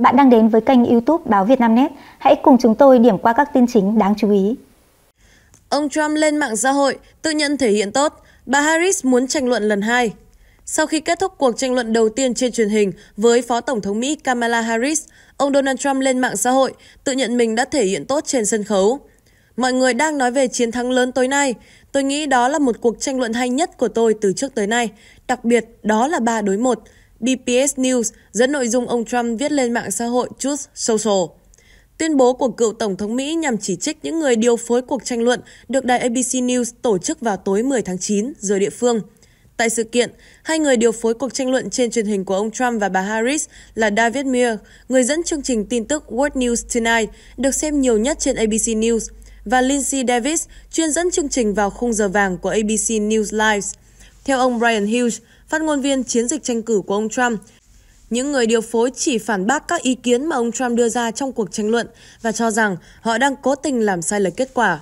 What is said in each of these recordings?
Bạn đang đến với kênh YouTube Báo Việt Nam Nét. Hãy cùng chúng tôi điểm qua các tin chính đáng chú ý. Ông Trump lên mạng xã hội, tự nhận thể hiện tốt, bà Harris muốn tranh luận lần 2. Sau khi kết thúc cuộc tranh luận đầu tiên trên truyền hình với Phó Tổng thống Mỹ Kamala Harris, ông Donald Trump lên mạng xã hội, tự nhận mình đã thể hiện tốt trên sân khấu. Mọi người đang nói về chiến thắng lớn tối nay. Tôi nghĩ đó là một cuộc tranh luận hay nhất của tôi từ trước tới nay. Đặc biệt, đó là 3-1. ABC News dẫn nội dung ông Trump viết lên mạng xã hội Truth Social. Tuyên bố của cựu Tổng thống Mỹ nhằm chỉ trích những người điều phối cuộc tranh luận được đài ABC News tổ chức vào tối 10 tháng 9 giờ địa phương. Tại sự kiện, hai người điều phối cuộc tranh luận trên truyền hình của ông Trump và bà Harris là David Muir, người dẫn chương trình tin tức World News Tonight, được xem nhiều nhất trên ABC News, và Lindsay Davis, chuyên dẫn chương trình vào khung giờ vàng của ABC News Live. Theo ông Brian Hughes, phát ngôn viên chiến dịch tranh cử của ông Trump, những người điều phối chỉ phản bác các ý kiến mà ông Trump đưa ra trong cuộc tranh luận và cho rằng họ đang cố tình làm sai lệch kết quả.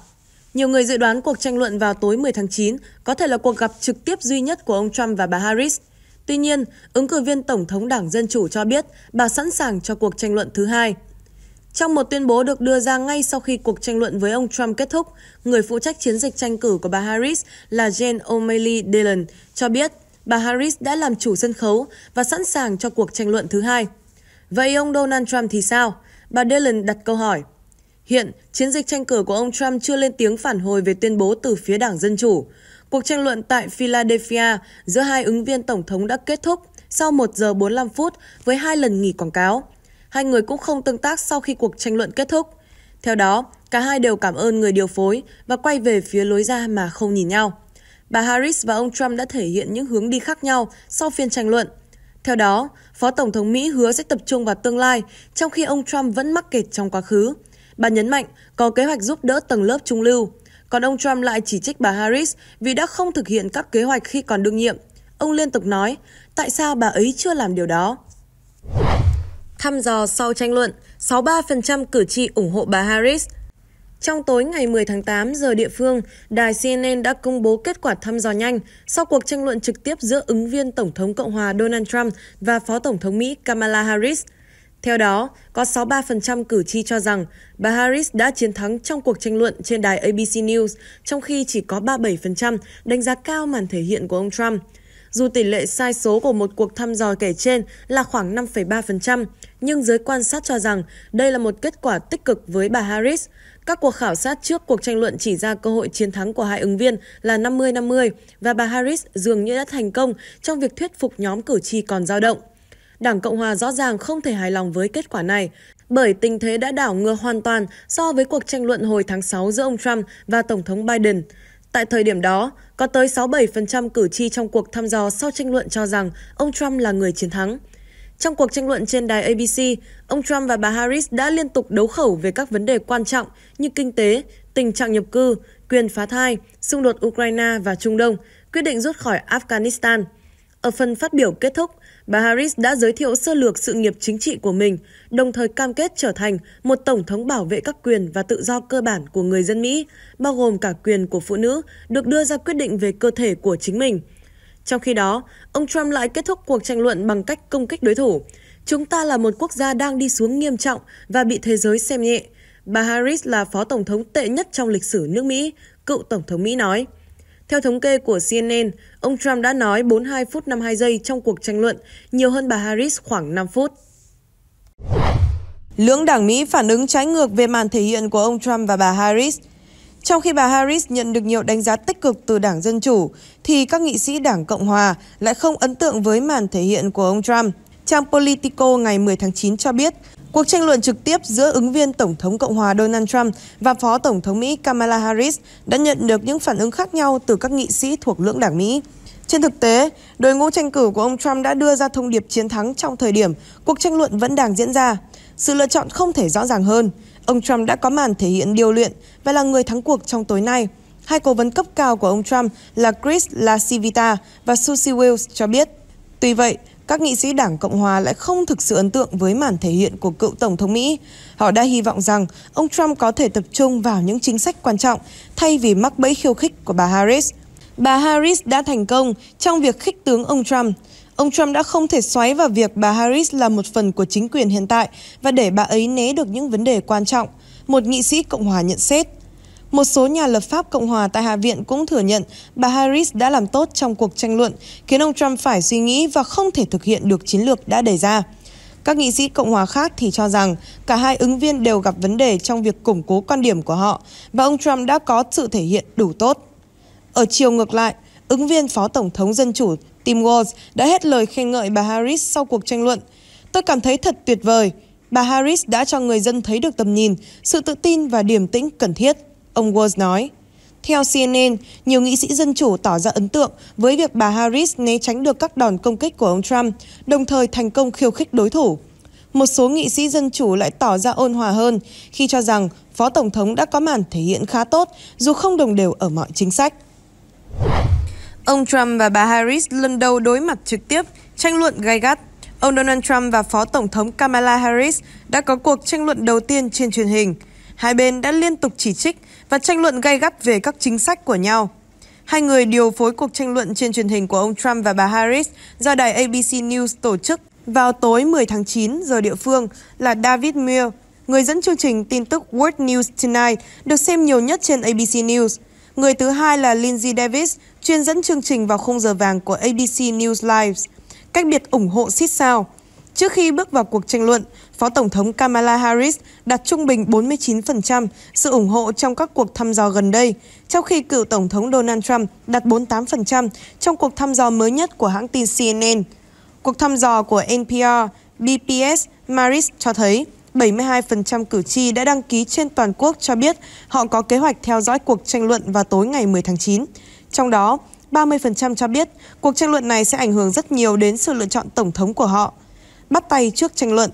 Nhiều người dự đoán cuộc tranh luận vào tối 10 tháng 9 có thể là cuộc gặp trực tiếp duy nhất của ông Trump và bà Harris. Tuy nhiên, ứng cử viên Tổng thống Đảng Dân Chủ cho biết bà sẵn sàng cho cuộc tranh luận thứ hai. Trong một tuyên bố được đưa ra ngay sau khi cuộc tranh luận với ông Trump kết thúc, người phụ trách chiến dịch tranh cử của bà Harris là Jen O'Malley Dillon cho biết bà Harris đã làm chủ sân khấu và sẵn sàng cho cuộc tranh luận thứ hai. Vậy ông Donald Trump thì sao? Bà Dillon đặt câu hỏi. Hiện, chiến dịch tranh cử của ông Trump chưa lên tiếng phản hồi về tuyên bố từ phía Đảng Dân Chủ. Cuộc tranh luận tại Philadelphia giữa hai ứng viên Tổng thống đã kết thúc sau 1 giờ 45 phút với 2 lần nghỉ quảng cáo. Hai người cũng không tương tác sau khi cuộc tranh luận kết thúc. Theo đó, cả hai đều cảm ơn người điều phối và quay về phía lối ra mà không nhìn nhau. Bà Harris và ông Trump đã thể hiện những hướng đi khác nhau sau phiên tranh luận. Theo đó, Phó Tổng thống Mỹ hứa sẽ tập trung vào tương lai, trong khi ông Trump vẫn mắc kẹt trong quá khứ. Bà nhấn mạnh có kế hoạch giúp đỡ tầng lớp trung lưu. Còn ông Trump lại chỉ trích bà Harris vì đã không thực hiện các kế hoạch khi còn đương nhiệm. Ông liên tục nói, tại sao bà ấy chưa làm điều đó? Thăm dò sau tranh luận, 63% cử tri ủng hộ bà Harris. Trong tối ngày 10 tháng 8 giờ địa phương, đài CNN đã công bố kết quả thăm dò nhanh sau cuộc tranh luận trực tiếp giữa ứng viên Tổng thống Cộng hòa Donald Trump và Phó Tổng thống Mỹ Kamala Harris. Theo đó, có 63% cử tri cho rằng bà Harris đã chiến thắng trong cuộc tranh luận trên đài ABC News, trong khi chỉ có 37% đánh giá cao màn thể hiện của ông Trump. Dù tỷ lệ sai số của một cuộc thăm dò kể trên là khoảng 5,3%, nhưng giới quan sát cho rằng đây là một kết quả tích cực với bà Harris. Các cuộc khảo sát trước cuộc tranh luận chỉ ra cơ hội chiến thắng của hai ứng viên là 50-50 và bà Harris dường như đã thành công trong việc thuyết phục nhóm cử tri còn dao động. Đảng Cộng hòa rõ ràng không thể hài lòng với kết quả này, bởi tình thế đã đảo ngược hoàn toàn so với cuộc tranh luận hồi tháng 6 giữa ông Trump và Tổng thống Biden. Tại thời điểm đó, có tới 67% cử tri trong cuộc thăm dò sau tranh luận cho rằng ông Trump là người chiến thắng. Trong cuộc tranh luận trên đài ABC, ông Trump và bà Harris đã liên tục đấu khẩu về các vấn đề quan trọng như kinh tế, tình trạng nhập cư, quyền phá thai, xung đột Ukraine và Trung Đông, quyết định rút khỏi Afghanistan. Ở phần phát biểu kết thúc, bà Harris đã giới thiệu sơ lược sự nghiệp chính trị của mình, đồng thời cam kết trở thành một Tổng thống bảo vệ các quyền và tự do cơ bản của người dân Mỹ, bao gồm cả quyền của phụ nữ được đưa ra quyết định về cơ thể của chính mình. Trong khi đó, ông Trump lại kết thúc cuộc tranh luận bằng cách công kích đối thủ. Chúng ta là một quốc gia đang đi xuống nghiêm trọng và bị thế giới xem nhẹ. Bà Harris là Phó Tổng thống tệ nhất trong lịch sử nước Mỹ, cựu Tổng thống Mỹ nói. Theo thống kê của CNN, ông Trump đã nói 42 phút 52 giây trong cuộc tranh luận, nhiều hơn bà Harris khoảng 5 phút. Lưỡng đảng Mỹ phản ứng trái ngược về màn thể hiện của ông Trump và bà Harris. Trong khi bà Harris nhận được nhiều đánh giá tích cực từ Đảng Dân Chủ, thì các nghị sĩ Đảng Cộng Hòa lại không ấn tượng với màn thể hiện của ông Trump. Trang Politico ngày 10 tháng 9 cho biết, cuộc tranh luận trực tiếp giữa ứng viên Tổng thống Cộng hòa Donald Trump và Phó Tổng thống Mỹ Kamala Harris đã nhận được những phản ứng khác nhau từ các nghị sĩ thuộc lưỡng đảng Mỹ. Trên thực tế, đội ngũ tranh cử của ông Trump đã đưa ra thông điệp chiến thắng trong thời điểm cuộc tranh luận vẫn đang diễn ra. Sự lựa chọn không thể rõ ràng hơn. Ông Trump đã có màn thể hiện điêu luyện và là người thắng cuộc trong tối nay. Hai cố vấn cấp cao của ông Trump là Chris LaCivita và Susie Wills cho biết. Tuy vậy, các nghị sĩ Đảng Cộng Hòa lại không thực sự ấn tượng với màn thể hiện của cựu Tổng thống Mỹ. Họ đã hy vọng rằng ông Trump có thể tập trung vào những chính sách quan trọng thay vì mắc bẫy khiêu khích của bà Harris. bà Harris đã thành công trong việc khích tướng ông Trump. Ông Trump đã không thể xoáy vào việc bà Harris là một phần của chính quyền hiện tại và để bà ấy né được những vấn đề quan trọng, một nghị sĩ Cộng hòa nhận xét. Một số nhà lập pháp Cộng hòa tại Hạ viện cũng thừa nhận bà Harris đã làm tốt trong cuộc tranh luận, khiến ông Trump phải suy nghĩ và không thể thực hiện được chiến lược đã đề ra. Các nghị sĩ Cộng hòa khác thì cho rằng cả hai ứng viên đều gặp vấn đề trong việc củng cố quan điểm của họ và ông Trump đã có sự thể hiện đủ tốt. Ở chiều ngược lại, ứng viên Phó Tổng thống Dân chủ Tim Walz đã hết lời khen ngợi bà Harris sau cuộc tranh luận. Tôi cảm thấy thật tuyệt vời. Bà Harris đã cho người dân thấy được tầm nhìn, sự tự tin và điềm tĩnh cần thiết, ông Walz nói. Theo CNN, nhiều nghị sĩ dân chủ tỏ ra ấn tượng với việc bà Harris né tránh được các đòn công kích của ông Trump, đồng thời thành công khiêu khích đối thủ. Một số nghị sĩ dân chủ lại tỏ ra ôn hòa hơn khi cho rằng Phó Tổng thống đã có màn thể hiện khá tốt dù không đồng đều ở mọi chính sách. Ông Trump và bà Harris lần đầu đối mặt trực tiếp, tranh luận gay gắt. Ông Donald Trump và Phó Tổng thống Kamala Harris đã có cuộc tranh luận đầu tiên trên truyền hình. Hai bên đã liên tục chỉ trích và tranh luận gay gắt về các chính sách của nhau. Hai người điều phối cuộc tranh luận trên truyền hình của ông Trump và bà Harris do đài ABC News tổ chức vào tối 10 tháng 9 giờ địa phương là David Muir, người dẫn chương trình tin tức World News Tonight được xem nhiều nhất trên ABC News. Người thứ hai là Lindsay Davis, chuyên dẫn chương trình vào khung giờ vàng của ABC News Live. Cách biệt ủng hộ xít sao. Trước khi bước vào cuộc tranh luận, Phó Tổng thống Kamala Harris đạt trung bình 49% sự ủng hộ trong các cuộc thăm dò gần đây, trong khi cựu Tổng thống Donald Trump đạt 48% trong cuộc thăm dò mới nhất của hãng tin CNN. Cuộc thăm dò của NPR, BPS, Marist cho thấy 72% cử tri đã đăng ký trên toàn quốc cho biết họ có kế hoạch theo dõi cuộc tranh luận vào tối ngày 10 tháng 9. Trong đó, 30% cho biết cuộc tranh luận này sẽ ảnh hưởng rất nhiều đến sự lựa chọn Tổng thống của họ. Bắt tay trước tranh luận,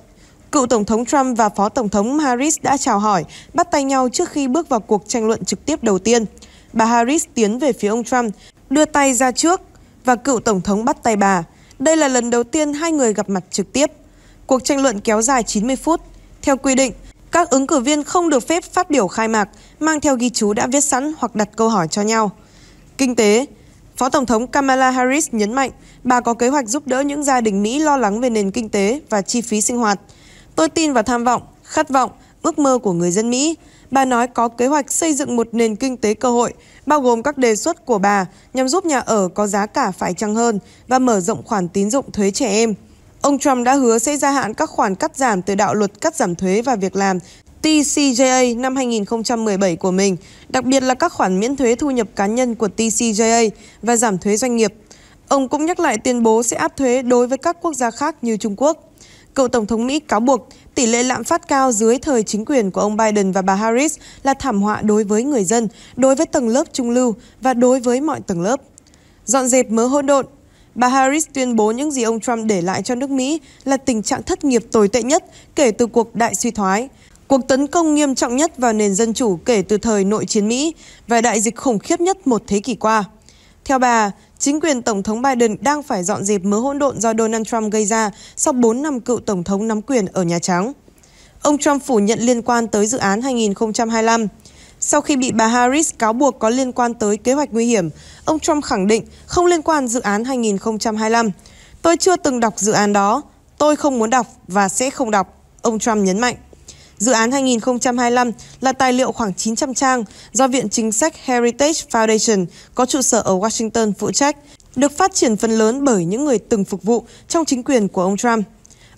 cựu Tổng thống Trump và Phó Tổng thống Harris đã chào hỏi, bắt tay nhau trước khi bước vào cuộc tranh luận trực tiếp đầu tiên. Bà Harris tiến về phía ông Trump, đưa tay ra trước và cựu Tổng thống bắt tay bà. Đây là lần đầu tiên hai người gặp mặt trực tiếp. Cuộc tranh luận kéo dài 90 phút. Theo quy định, các ứng cử viên không được phép phát biểu khai mạc, mang theo ghi chú đã viết sẵn hoặc đặt câu hỏi cho nhau. Kinh tế, Phó Tổng thống Kamala Harris nhấn mạnh bà có kế hoạch giúp đỡ những gia đình Mỹ lo lắng về nền kinh tế và chi phí sinh hoạt. Tôi tin vào tham vọng, khát vọng, ước mơ của người dân Mỹ. Bà nói có kế hoạch xây dựng một nền kinh tế cơ hội, bao gồm các đề xuất của bà nhằm giúp nhà ở có giá cả phải chăng hơn và mở rộng khoản tín dụng thuế trẻ em. Ông Trump đã hứa sẽ gia hạn các khoản cắt giảm từ đạo luật cắt giảm thuế và việc làm TCJA năm 2017 của mình, đặc biệt là các khoản miễn thuế thu nhập cá nhân của TCJA và giảm thuế doanh nghiệp. Ông cũng nhắc lại tuyên bố sẽ áp thuế đối với các quốc gia khác như Trung Quốc. Cựu Tổng thống Mỹ cáo buộc tỷ lệ lạm phát cao dưới thời chính quyền của ông Biden và bà Harris là thảm họa đối với người dân, đối với tầng lớp trung lưu và đối với mọi tầng lớp. Dọn dẹp mớ hỗn độn, bà Harris tuyên bố những gì ông Trump để lại cho nước Mỹ là tình trạng thất nghiệp tồi tệ nhất kể từ cuộc đại suy thoái, cuộc tấn công nghiêm trọng nhất vào nền dân chủ kể từ thời nội chiến Mỹ và đại dịch khủng khiếp nhất một thế kỷ qua. Theo bà, chính quyền Tổng thống Biden đang phải dọn dẹp mớ hỗn độn do Donald Trump gây ra sau 4 năm cựu Tổng thống nắm quyền ở Nhà Trắng. Ông Trump phủ nhận liên quan tới dự án 2025. Sau khi bị bà Harris cáo buộc có liên quan tới kế hoạch nguy hiểm, ông Trump khẳng định không liên quan dự án 2025. Tôi chưa từng đọc dự án đó, tôi không muốn đọc và sẽ không đọc, ông Trump nhấn mạnh. Dự án 2025 là tài liệu khoảng 900 trang do Viện Chính sách Heritage Foundation có trụ sở ở Washington phụ trách, được phát triển phần lớn bởi những người từng phục vụ trong chính quyền của ông Trump.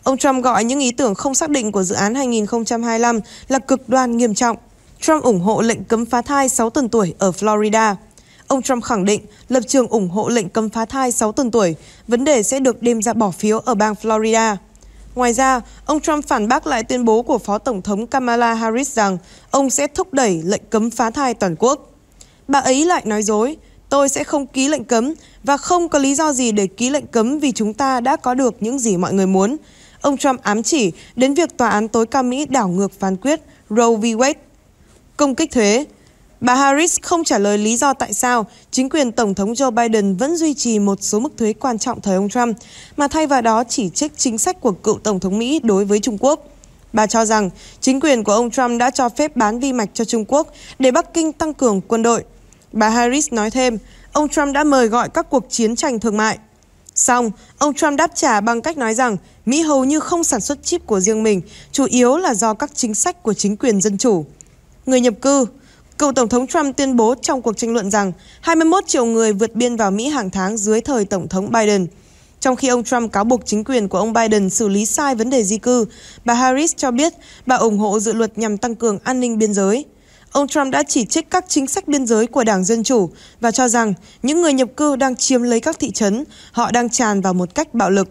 Ông Trump gọi những ý tưởng không xác định của dự án 2025 là cực đoan nghiêm trọng. Trump ủng hộ lệnh cấm phá thai 6 tuần tuổi ở Florida. Ông Trump khẳng định lập trường ủng hộ lệnh cấm phá thai 6 tuần tuổi, vấn đề sẽ được đem ra bỏ phiếu ở bang Florida. Ngoài ra, ông Trump phản bác lại tuyên bố của Phó Tổng thống Kamala Harris rằng ông sẽ thúc đẩy lệnh cấm phá thai toàn quốc. Bà ấy lại nói dối, tôi sẽ không ký lệnh cấm và không có lý do gì để ký lệnh cấm vì chúng ta đã có được những gì mọi người muốn. Ông Trump ám chỉ đến việc Tòa án tối cao Mỹ đảo ngược phán quyết Roe v. Wade. Công kích thuế, bà Harris không trả lời lý do tại sao chính quyền Tổng thống Joe Biden vẫn duy trì một số mức thuế quan trọng thời ông Trump, mà thay vào đó chỉ trích chính sách của cựu Tổng thống Mỹ đối với Trung Quốc. Bà cho rằng chính quyền của ông Trump đã cho phép bán vi mạch cho Trung Quốc để Bắc Kinh tăng cường quân đội. Bà Harris nói thêm, ông Trump đã mời gọi các cuộc chiến tranh thương mại. Song, ông Trump đáp trả bằng cách nói rằng Mỹ hầu như không sản xuất chip của riêng mình, chủ yếu là do các chính sách của chính quyền dân chủ. Người nhập cư, cựu Tổng thống Trump tuyên bố trong cuộc tranh luận rằng 21 triệu người vượt biên vào Mỹ hàng tháng dưới thời Tổng thống Biden. Trong khi ông Trump cáo buộc chính quyền của ông Biden xử lý sai vấn đề di cư, bà Harris cho biết bà ủng hộ dự luật nhằm tăng cường an ninh biên giới. Ông Trump đã chỉ trích các chính sách biên giới của Đảng Dân Chủ và cho rằng những người nhập cư đang chiếm lấy các thị trấn, họ đang tràn vào một cách bạo lực.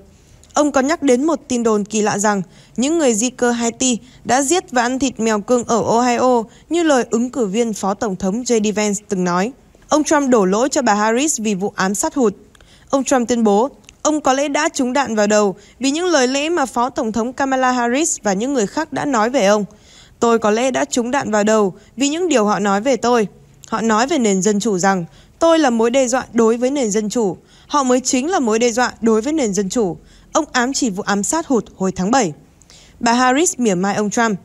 Ông còn nhắc đến một tin đồn kỳ lạ rằng những người di cư Haiti đã giết và ăn thịt mèo cưng ở Ohio như lời ứng cử viên Phó Tổng thống J.D. Vance từng nói. Ông Trump đổ lỗi cho bà Harris vì vụ ám sát hụt. Ông Trump tuyên bố ông có lẽ đã trúng đạn vào đầu vì những lời lẽ mà Phó Tổng thống Kamala Harris và những người khác đã nói về ông. Tôi có lẽ đã trúng đạn vào đầu vì những điều họ nói về tôi. Họ nói về nền dân chủ rằng tôi là mối đe dọa đối với nền dân chủ. Họ mới chính là mối đe dọa đối với nền dân chủ. Ông ám chỉ vụ ám sát hụt hồi tháng 7. Bà Harris mỉa mai ông Trump.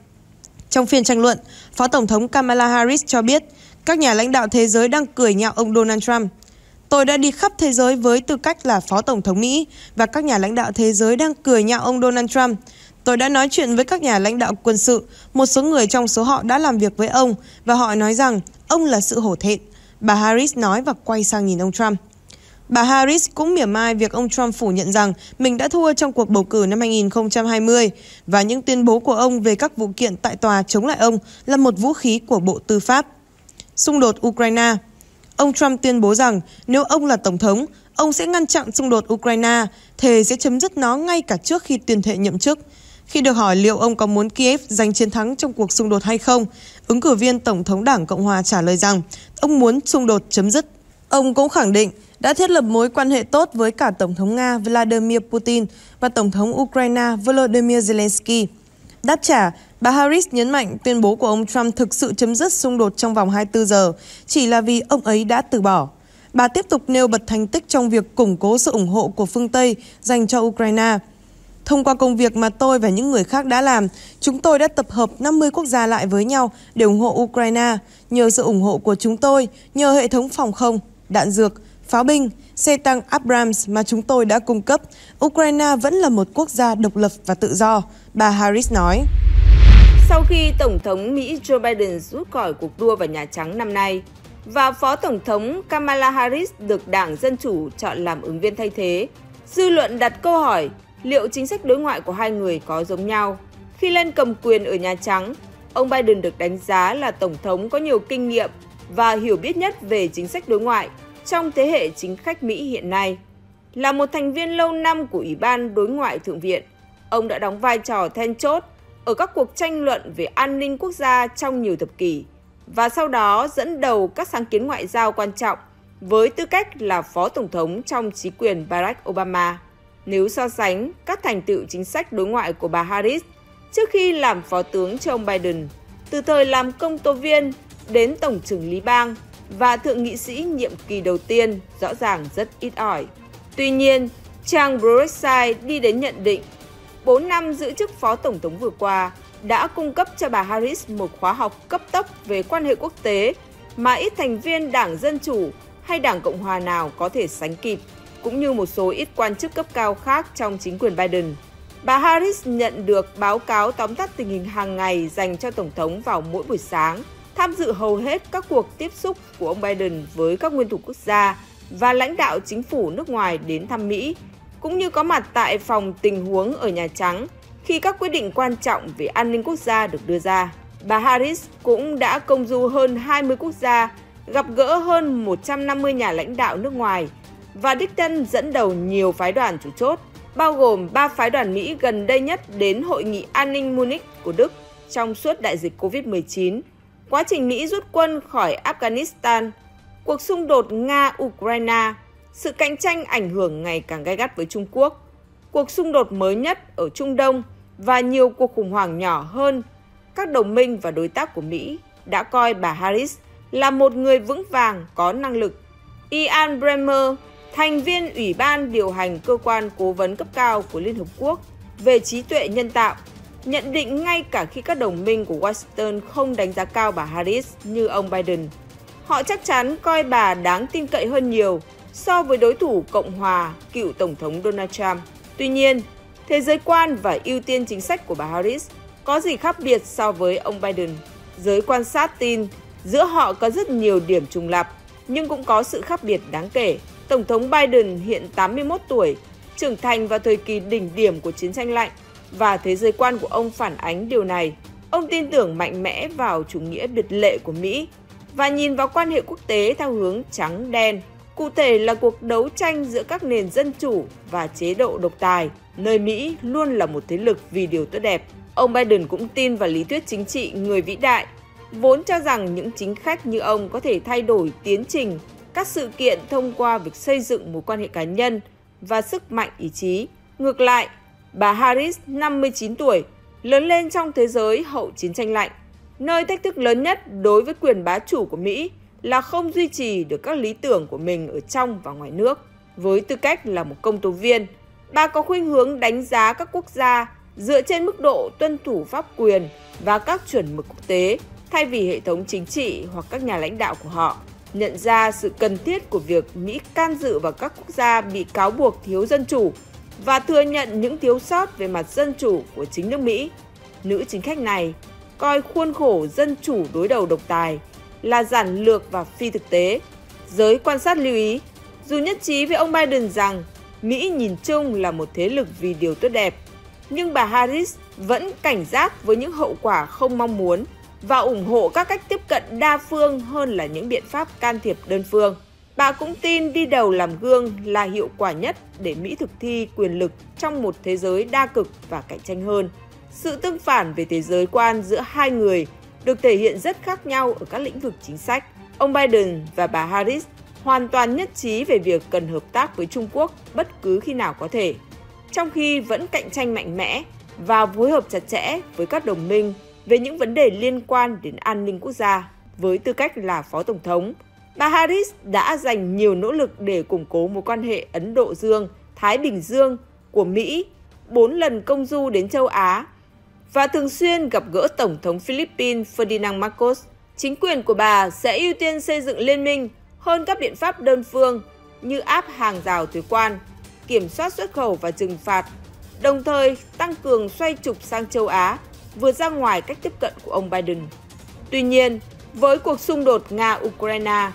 Trong phiên tranh luận, Phó Tổng thống Kamala Harris cho biết các nhà lãnh đạo thế giới đang cười nhạo ông Donald Trump. Tôi đã đi khắp thế giới với tư cách là Phó Tổng thống Mỹ và các nhà lãnh đạo thế giới đang cười nhạo ông Donald Trump. Tôi đã nói chuyện với các nhà lãnh đạo quân sự, một số người trong số họ đã làm việc với ông và họ nói rằng ông là sự hổ thẹn, bà Harris nói và quay sang nhìn ông Trump. Bà Harris cũng mỉa mai việc ông Trump phủ nhận rằng mình đã thua trong cuộc bầu cử năm 2020 và những tuyên bố của ông về các vụ kiện tại tòa chống lại ông là một vũ khí của Bộ Tư pháp. Xung đột Ukraine. Ông Trump tuyên bố rằng nếu ông là Tổng thống, ông sẽ ngăn chặn xung đột Ukraine, thề sẽ chấm dứt nó ngay cả trước khi tuyên thệ nhậm chức. Khi được hỏi liệu ông có muốn Kiev giành chiến thắng trong cuộc xung đột hay không, ứng cử viên Tổng thống Đảng Cộng hòa trả lời rằng ông muốn xung đột chấm dứt. Ông cũng khẳng định đã thiết lập mối quan hệ tốt với cả Tổng thống Nga Vladimir Putin và Tổng thống Ukraine Volodymyr Zelensky. Đáp trả, bà Harris nhấn mạnh tuyên bố của ông Trump thực sự chấm dứt xung đột trong vòng 24 giờ, chỉ là vì ông ấy đã từ bỏ. Bà tiếp tục nêu bật thành tích trong việc củng cố sự ủng hộ của phương Tây dành cho Ukraine. Thông qua công việc mà tôi và những người khác đã làm, chúng tôi đã tập hợp 50 quốc gia lại với nhau để ủng hộ Ukraine. Nhờ sự ủng hộ của chúng tôi, nhờ hệ thống phòng không, đạn dược, pháo binh, xe tăng Abrams mà chúng tôi đã cung cấp, Ukraine vẫn là một quốc gia độc lập và tự do, bà Harris nói. Sau khi Tổng thống Mỹ Joe Biden rút khỏi cuộc đua vào Nhà Trắng năm nay và Phó Tổng thống Kamala Harris được Đảng Dân Chủ chọn làm ứng viên thay thế, dư luận đặt câu hỏi liệu chính sách đối ngoại của hai người có giống nhau. Khi lên cầm quyền ở Nhà Trắng, ông Biden được đánh giá là Tổng thống có nhiều kinh nghiệm và hiểu biết nhất về chính sách đối ngoại trong thế hệ chính khách Mỹ hiện nay. Là một thành viên lâu năm của Ủy ban Đối ngoại Thượng viện, ông đã đóng vai trò then chốt ở các cuộc tranh luận về an ninh quốc gia trong nhiều thập kỷ và sau đó dẫn đầu các sáng kiến ngoại giao quan trọng với tư cách là Phó Tổng thống trong chính quyền Barack Obama. Nếu so sánh các thành tựu chính sách đối ngoại của bà Harris trước khi làm phó tướng cho ông Biden, từ thời làm công tố viên đến tổng trưởng lý bang và thượng nghị sĩ nhiệm kỳ đầu tiên rõ ràng rất ít ỏi. Tuy nhiên, trang Broadside đi đến nhận định 4 năm giữ chức phó tổng thống vừa qua đã cung cấp cho bà Harris một khóa học cấp tốc về quan hệ quốc tế mà ít thành viên Đảng Dân Chủ hay Đảng Cộng hòa nào có thể sánh kịp, cũng như một số ít quan chức cấp cao khác trong chính quyền Biden. Bà Harris nhận được báo cáo tóm tắt tình hình hàng ngày dành cho Tổng thống vào mỗi buổi sáng, tham dự hầu hết các cuộc tiếp xúc của ông Biden với các nguyên thủ quốc gia và lãnh đạo chính phủ nước ngoài đến thăm Mỹ, cũng như có mặt tại phòng tình huống ở Nhà Trắng khi các quyết định quan trọng về an ninh quốc gia được đưa ra. Bà Harris cũng đã công du hơn 20 quốc gia, gặp gỡ hơn 150 nhà lãnh đạo nước ngoài và đích thân dẫn đầu nhiều phái đoàn chủ chốt, bao gồm 3 phái đoàn Mỹ gần đây nhất đến Hội nghị An ninh Munich của Đức trong suốt đại dịch COVID-19, quá trình Mỹ rút quân khỏi Afghanistan, cuộc xung đột Nga-Ukraine, sự cạnh tranh ảnh hưởng ngày càng gay gắt với Trung Quốc, cuộc xung đột mới nhất ở Trung Đông và nhiều cuộc khủng hoảng nhỏ hơn. Các đồng minh và đối tác của Mỹ đã coi bà Harris là một người vững vàng, có năng lực. Ian Bremmer, thành viên Ủy ban điều hành cơ quan cố vấn cấp cao của Liên Hợp Quốc về trí tuệ nhân tạo, nhận định ngay cả khi các đồng minh của Washington không đánh giá cao bà Harris như ông Biden, Họ chắc chắn coi bà đáng tin cậy hơn nhiều so với đối thủ Cộng hòa cựu Tổng thống Donald Trump. Tuy nhiên, thế giới quan và ưu tiên chính sách của bà Harris có gì khác biệt so với ông Biden? Giới quan sát tin giữa họ có rất nhiều điểm trùng lặp, nhưng cũng có sự khác biệt đáng kể. Tổng thống Biden hiện 81 tuổi, trưởng thành vào thời kỳ đỉnh điểm của chiến tranh lạnh, và thế giới quan của ông phản ánh điều này. Ông tin tưởng mạnh mẽ vào chủ nghĩa biệt lệ của Mỹ và nhìn vào quan hệ quốc tế theo hướng trắng đen, cụ thể là cuộc đấu tranh giữa các nền dân chủ và chế độ độc tài, nơi Mỹ luôn là một thế lực vì điều tốt đẹp. Ông Biden cũng tin vào lý thuyết chính trị người vĩ đại, vốn cho rằng những chính khách như ông có thể thay đổi tiến trình các sự kiện thông qua việc xây dựng mối quan hệ cá nhân và sức mạnh ý chí. Ngược lại, bà Harris, 59 tuổi, lớn lên trong thế giới hậu chiến tranh lạnh, nơi thách thức lớn nhất đối với quyền bá chủ của Mỹ là không duy trì được các lý tưởng của mình ở trong và ngoài nước. Với tư cách là một công tố viên, bà có khuynh hướng đánh giá các quốc gia dựa trên mức độ tuân thủ pháp quyền và các chuẩn mực quốc tế, thay vì hệ thống chính trị hoặc các nhà lãnh đạo của họ. Nhận ra sự cần thiết của việc Mỹ can dự vào các quốc gia bị cáo buộc thiếu dân chủ và thừa nhận những thiếu sót về mặt dân chủ của chính nước Mỹ, nữ chính khách này coi khuôn khổ dân chủ đối đầu độc tài là giản lược và phi thực tế. Giới quan sát lưu ý, dù nhất trí với ông Biden rằng Mỹ nhìn chung là một thế lực vì điều tốt đẹp, nhưng bà Harris vẫn cảnh giác với những hậu quả không mong muốn và ủng hộ các cách tiếp cận đa phương hơn là những biện pháp can thiệp đơn phương. Bà cũng tin đi đầu làm gương là hiệu quả nhất để Mỹ thực thi quyền lực trong một thế giới đa cực và cạnh tranh hơn. Sự tương phản về thế giới quan giữa hai người được thể hiện rất khác nhau ở các lĩnh vực chính sách. Ông Biden và bà Harris hoàn toàn nhất trí về việc cần hợp tác với Trung Quốc bất cứ khi nào có thể, trong khi vẫn cạnh tranh mạnh mẽ và phối hợp chặt chẽ với các đồng minh về những vấn đề liên quan đến an ninh quốc gia. Với tư cách là Phó Tổng thống, bà Harris đã dành nhiều nỗ lực để củng cố mối quan hệ Ấn Độ Dương-Thái Bình Dương của Mỹ, 4 lần công du đến châu Á và thường xuyên gặp gỡ Tổng thống Philippines Ferdinand Marcos. Chính quyền của bà sẽ ưu tiên xây dựng liên minh hơn các biện pháp đơn phương như áp hàng rào thuế quan, kiểm soát xuất khẩu và trừng phạt, đồng thời tăng cường xoay trục sang châu Á, vượt ra ngoài cách tiếp cận của ông Biden. Tuy nhiên, với cuộc xung đột Nga-Ukraine,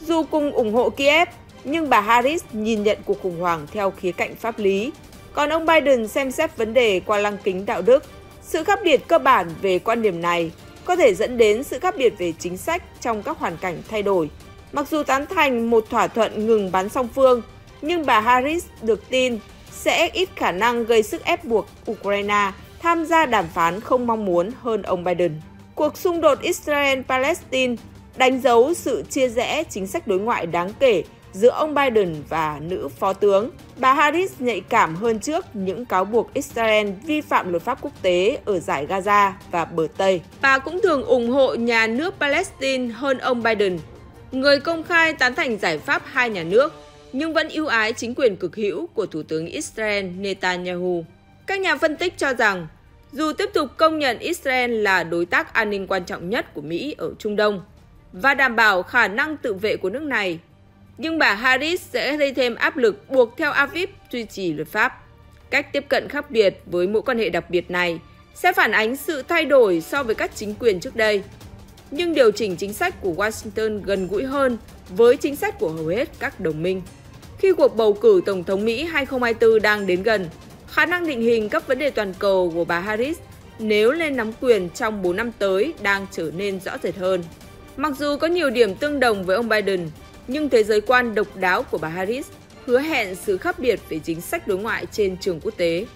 dù cùng ủng hộ Kiev, nhưng bà Harris nhìn nhận cuộc khủng hoảng theo khía cạnh pháp lý, còn ông Biden xem xét vấn đề qua lăng kính đạo đức. Sự khác biệt cơ bản về quan điểm này có thể dẫn đến sự khác biệt về chính sách trong các hoàn cảnh thay đổi. Mặc dù tán thành một thỏa thuận ngừng bắn song phương, nhưng bà Harris được tin sẽ ít khả năng gây sức ép buộc Ukraine tham gia đàm phán không mong muốn hơn ông Biden. Cuộc xung đột Israel-Palestine đánh dấu sự chia rẽ chính sách đối ngoại đáng kể giữa ông Biden và nữ phó tướng. Bà Harris nhạy cảm hơn trước những cáo buộc Israel vi phạm luật pháp quốc tế ở dải Gaza và bờ Tây. Bà cũng thường ủng hộ nhà nước Palestine hơn ông Biden, người công khai tán thành giải pháp hai nhà nước, nhưng vẫn ưu ái chính quyền cực hữu của Thủ tướng Israel Netanyahu. Các nhà phân tích cho rằng, dù tiếp tục công nhận Israel là đối tác an ninh quan trọng nhất của Mỹ ở Trung Đông và đảm bảo khả năng tự vệ của nước này, nhưng bà Harris sẽ gây thêm áp lực buộc theo Aviv duy trì luật pháp. Cách tiếp cận khác biệt với mối quan hệ đặc biệt này sẽ phản ánh sự thay đổi so với các chính quyền trước đây, nhưng điều chỉnh chính sách của Washington gần gũi hơn với chính sách của hầu hết các đồng minh. Khi cuộc bầu cử Tổng thống Mỹ 2024 đang đến gần, khả năng định hình các vấn đề toàn cầu của bà Harris nếu lên nắm quyền trong 4 năm tới đang trở nên rõ rệt hơn. Mặc dù có nhiều điểm tương đồng với ông Biden, nhưng thế giới quan độc đáo của bà Harris hứa hẹn sự khác biệt về chính sách đối ngoại trên trường quốc tế.